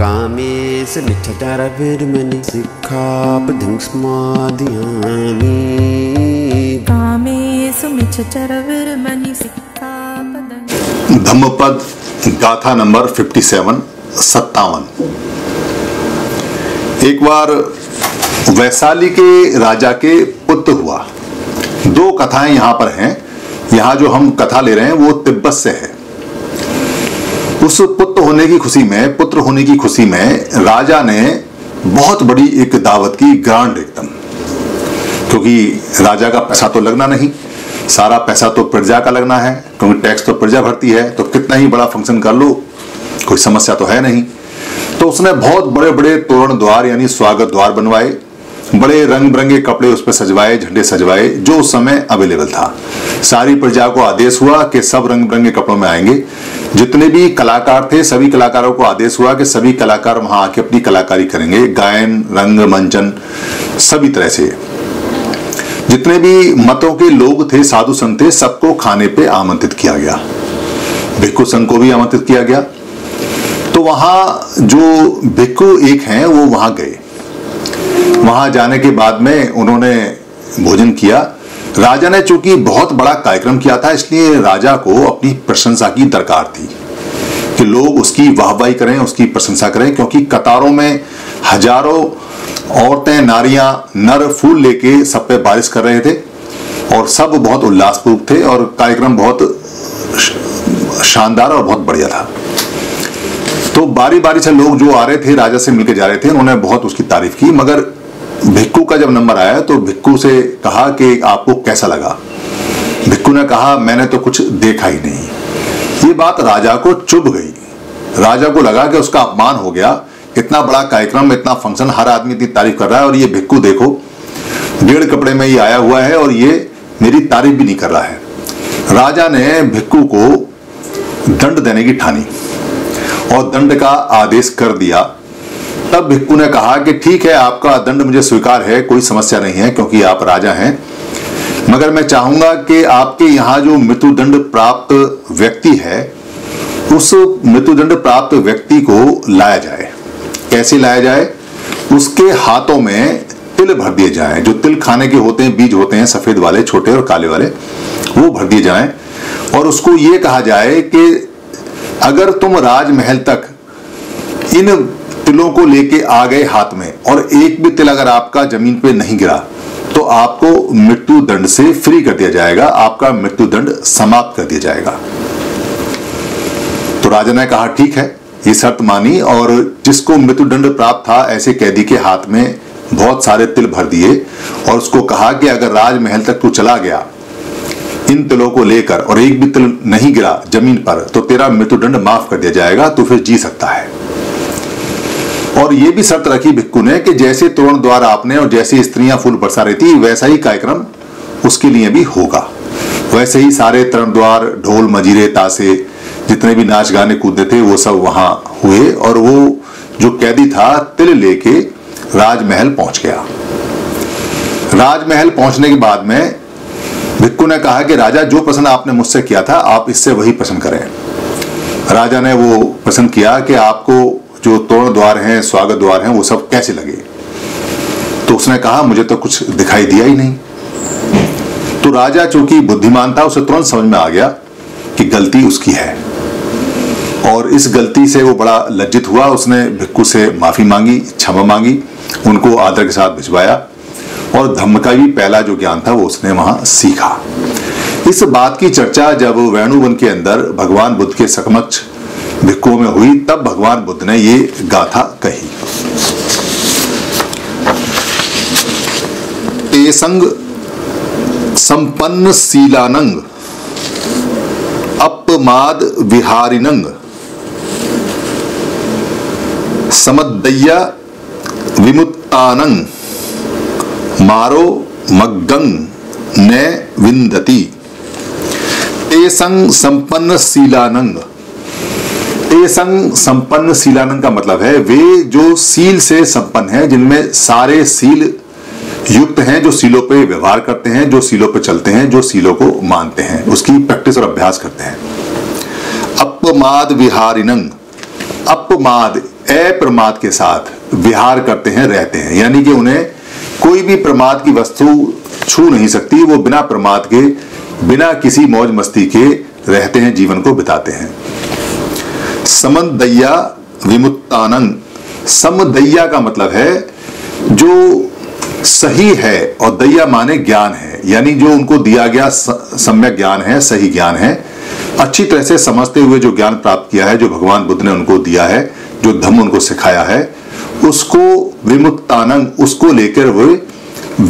कामेश मिच्छाचारभिर्मनि सिक्खापदिं समादयामि कामेश मिच्छाचारभिर्मनि सिक्खापदिं। धम्मपद गाथा नंबर 57। एक बार वैशाली के राजा के पुत्र हुआ। दो कथाएं यहाँ पर हैं। यहाँ जो हम कथा ले रहे हैं वो तिब्बत से है। उस पुत्र होने की खुशी में राजा ने बहुत बड़ी एक दावत की, ग्रांड एकदम, क्योंकि राजा का पैसा तो लगना नहीं, सारा पैसा तो प्रजा का लगना है, क्योंकि टैक्स तो प्रजा भरती है। तो कितना ही बड़ा फंक्शन कर लो, कोई समस्या तो है नहीं। तो उसने बहुत बड़े बड़े तोरण द्वार यानी स्वागत द्वार बनवाए, बड़े रंग बिरंगे कपड़े उस पर सजवाए, झंडे सजवाए, जो उस समय अवेलेबल था। सारी प्रजा को आदेश हुआ कि सब रंग बिरंगे कपड़ों में आएंगे। जितने भी कलाकार थे, सभी कलाकारों को आदेश हुआ कि सभी कलाकार वहां आके अपनी कलाकारी करेंगे, गायन, रंग मंचन, सभी तरह से। जितने भी मतों के लोग थे, साधु संत थे, सबको खाने पे आमंत्रित किया गया। भिक्खु संघ को भी आमंत्रित किया गया। तो वहां जो भिक्खु एक हैं वो वहां गए। वहां जाने के बाद में उन्होंने भोजन किया। राजा ने चूंकि बहुत बड़ा कार्यक्रम किया था, इसलिए राजा को अपनी प्रशंसा की दरकार थी कि लोग उसकी वाहवाही करें, उसकी प्रशंसा करें, क्योंकि कतारों में हजारों औरतें, नारियां, नर फूल लेके सब पे बारिश कर रहे थे और सब बहुत उल्लासपूर्वक थे और कार्यक्रम बहुत शानदार और बहुत बढ़िया था। तो बारी बारी से लोग जो आ रहे थे, राजा से मिलकर जा रहे थे, उन्होंने बहुत उसकी तारीफ की। मगर भिक्खू का जब नंबर आया तो भिक्खू से कहा कि आपको कैसा लगा। भिक्खू ने कहा, मैंने तो कुछ देखा ही नहीं। ये बात राजा को चुभ गई। राजा को लगा कि उसका अपमान हो गया। इतना बड़ा कार्यक्रम, इतना फंक्शन, हर आदमी इतनी तारीफ कर रहा है और ये भिक्खू देखो, डेढ़ कपड़े में ये आया हुआ है और ये मेरी तारीफ भी नहीं कर रहा है। राजा ने भिक्खू को दंड देने की ठानी और दंड का आदेश कर दिया। तब भिक्खु ने कहा कि ठीक है, आपका दंड मुझे स्वीकार है, कोई समस्या नहीं है, क्योंकि आप राजा हैं। मगर मैं चाहूंगा कि आपके यहाँ जो मृत्युदंड प्राप्त व्यक्ति है, उस मृत्युदंड प्राप्त व्यक्ति को लाया जाए। कैसे लाया जाए? उसके हाथों में तिल भर दिए जाए, जो तिल खाने के होते हैं, बीज होते हैं, सफेद वाले, छोटे और काले वाले, वो भर दिए जाए। और उसको ये कहा जाए कि अगर तुम राजमहल तक इन तिलों को लेके आ गए हाथ में और एक भी तिल अगर आपका जमीन पे नहीं गिरा तो आपको मृत्यु दंड से फ्री कर दिया जाएगा, आपका मृत्यु दंड समाप्त कर दिया जाएगा। तो राजा ने कहा ठीक है, ये शर्त मानी। और जिसको मृत्यु दंड प्राप्त था, ऐसे कैदी के हाथ में बहुत सारे तिल भर दिए और उसको कहा कि अगर राजमहल तक तू चला गया इन तिलों को लेकर और एक भी तिल नहीं गिरा जमीन पर तो तेरा मृत्यु दंड माफ कर दिया जाएगा, तू फिर जी सकता है। और ये भी शर्त रखी भिक्खु ने कि जैसे तोरण द्वार आपने और जैसे स्त्रियां फूल बरसा रही थी, वैसा ही कार्यक्रम उसके लिए भी होगा। वैसे ही सारे तोरण द्वार, ढोल, मजीरे, ताशे, जितने भी नाच गाने कूदे थे, वो सब वहां हुए और वो जो कैदी था तिल लेके राजमहल पहुंच गया। राजमहल पहुंचने के बाद में भिक्खु ने कहा कि राजा, जो प्रश्न आपने मुझसे किया था आप इससे वही प्रश्न करें। राजा ने वो प्रश्न किया कि आपको जो तोरण द्वार हैं, स्वागत द्वार हैं, वो सब कैसे लगे? तो उसने कहा, मुझे तो कुछ दिखाई दिया ही नहीं। तो राजा चूंकि बुद्धिमान था, उसे तुरंत समझ में आ गया कि गलती उसकी है और इस गलती से वो बड़ा लज्जित हुआ। उसने भिक्खु से माफी मांगी, क्षमा मांगी, उनको आदर के साथ भिजवाया और धम्म का भी पहला जो ज्ञान था वो उसने वहां सीखा। इस बात की चर्चा जब वेणुवन के अंदर भगवान बुद्ध के समक्ष भिक्खुओं में हुई, तब भगवान बुद्ध ने ये गाथा कही। तेसंग संपन्न सीलानंग अपमाद विहारिनंग समदय्या विमुक्तानंग मारो मग्गंग ने विंदती। तेसंग संपन्न सीलानंग। तेसंग संपन्न सीलानंग का मतलब है वे जो सील से संपन्न हैं, जिनमें सारे सील युक्त हैं, जो सीलों पे व्यवहार करते हैं, जो सीलों पे चलते हैं, जो सीलों को मानते हैं, उसकी प्रैक्टिस और अभ्यास करते हैं। अपमाद विहारिनंग। अपमाद अप्रमाद के साथ विहार करते हैं, रहते हैं, यानी कि उन्हें कोई भी प्रमाद की वस्तु छू नहीं सकती, वो बिना प्रमाद के, बिना किसी मौज मस्ती के रहते हैं, जीवन को बिताते हैं। समदय्या विमुक्तानंद, समदय्या का मतलब है जो सही है और दया माने ज्ञान है, यानी जो उनको दिया गया सम्यक ज्ञान है, सही ज्ञान है, अच्छी तरह से समझते हुए जो ज्ञान प्राप्त किया है, जो भगवान बुद्ध ने उनको दिया है, जो धम्म उनको सिखाया है, उसको विमुक्तानंग, उसको लेकर वे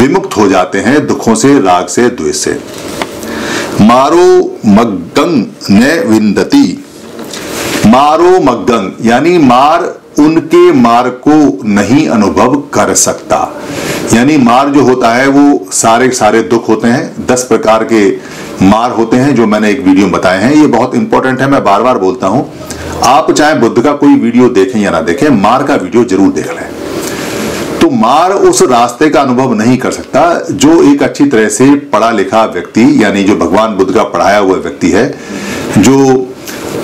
विमुक्त हो जाते हैं दुखों से, राग से, द्वेष से। मारो मग्गंग ने विंदती, मारो मग्गंग यानी मार उनके मार को नहीं अनुभव कर सकता, यानी मार जो होता है वो सारे सारे दुख होते हैं, 10 प्रकार के मार होते हैं जो मैंने एक वीडियो में बताए हैं। ये बहुत इंपॉर्टेंट है, मैं बार बार बोलता हूं, आप चाहे बुद्ध का कोई वीडियो देखें या ना देखें, मार का वीडियो जरूर देख लें। तो मार उस रास्ते का अनुभव नहीं कर सकता जो एक अच्छी तरह से पढ़ा लिखा व्यक्ति, यानी जो भगवान बुद्ध का पढ़ाया हुआ व्यक्ति है, जो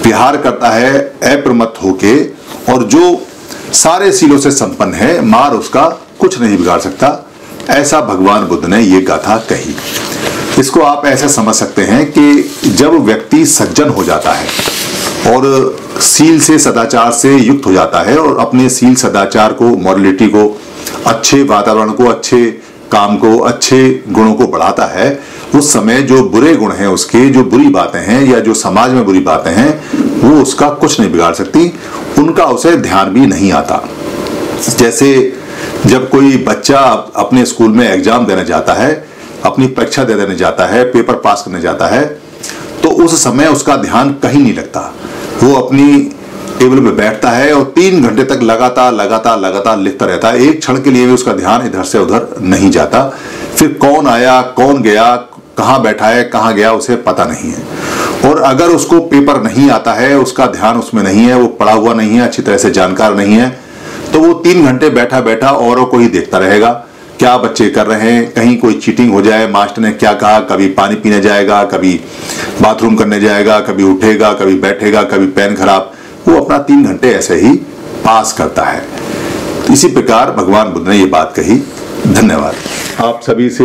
विहार करता है अप्रमत्त होके और जो सारे सीलों से संपन्न है, मार उसका कुछ नहीं बिगाड़ सकता। ऐसा भगवान बुद्ध ने ये गाथा कही। इसको आप ऐसे समझ सकते हैं कि जब व्यक्ति सज्जन हो जाता है और सील से, सदाचार से युक्त हो जाता है और अपने सील सदाचार को, मॉरलिटी को, अच्छे वातावरण को, अच्छे काम को, अच्छे गुणों को बढ़ाता है, उस समय जो बुरे गुण हैं उसके, जो बुरी बातें हैं या जो समाज में बुरी बातें हैं, वो उसका कुछ नहीं बिगाड़ सकती, उनका उसे ध्यान भी नहीं आता। जैसे जब कोई बच्चा अपने स्कूल में एग्जाम देने जाता है, अपनी परीक्षा दे देने जाता है, पेपर पास करने जाता है, तो उस समय उसका ध्यान कहीं नहीं लगता, वो अपनी टेबल पे बैठता है और 3 घंटे तक लगातार लिखता रहता है, एक क्षण के लिए भी उसका ध्यान इधर से उधर नहीं जाता। फिर कौन आया, कौन गया, कहाँ बैठा है, कहाँ गया, उसे पता नहीं है। और अगर उसको पेपर नहीं आता है, उसका ध्यान उसमें नहीं है, वो पढ़ा हुआ नहीं है, अच्छी तरह से जानकार नहीं है, तो वो 3 घंटे बैठा बैठा औरों को ही देखता रहेगा, क्या बच्चे कर रहे हैं, कहीं कोई चीटिंग हो जाए, मास्टर ने क्या कहा, कभी पानी पीने जाएगा, कभी बाथरूम करने जाएगा, कभी उठेगा, कभी बैठेगा, कभी पेन खराब, वो अपना 3 घंटे ऐसे ही पास करता है। तो इसी प्रकार भगवान बुद्ध ने ये बात कही। धन्यवाद। आप सभी से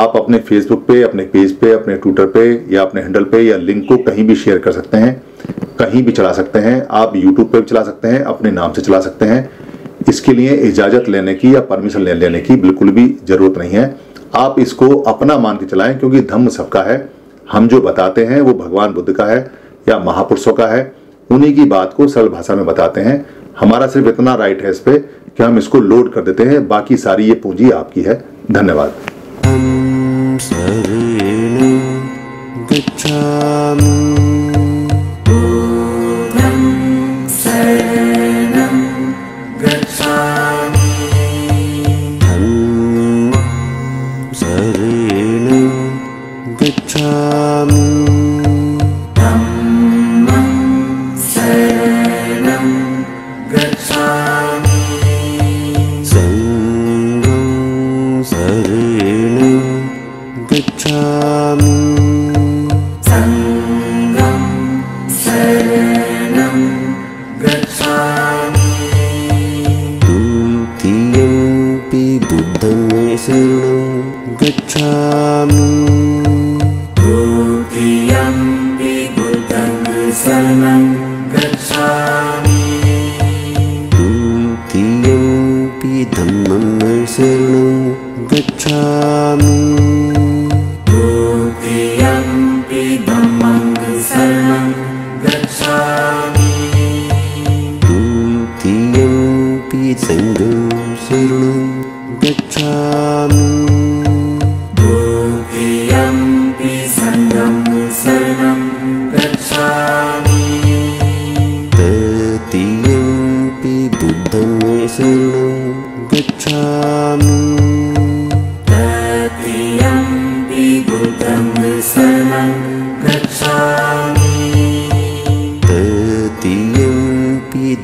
आप अपने फेसबुक पे, अपने पेज पे, अपने ट्विटर पे या अपने हैंडल पे या लिंक को कहीं भी शेयर कर सकते हैं, कहीं भी चला सकते हैं। आप यूट्यूब पर भी चला सकते हैं, अपने नाम से चला सकते हैं। इसके लिए इजाज़त लेने की या परमिशन लेने की बिल्कुल भी ज़रूरत नहीं है। आप इसको अपना मान के चलाएं, क्योंकि धम्म सबका है। हम जो बताते हैं वो भगवान बुद्ध का है या महापुरुषों का है, उन्हीं की बात को सरल भाषा में बताते हैं। हमारा सिर्फ इतना राइट है इस पर कि हम इसको लोड कर देते हैं, बाकी सारी ये पूंजी आपकी है। धन्यवाद।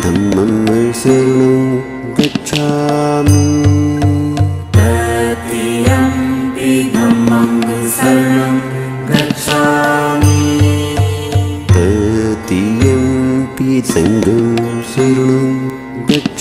धम्मं शरणं गच्छामि ततियंपि धम्मं शरणं गच्छामि ततियंपि संघं शरणं गच्छामि।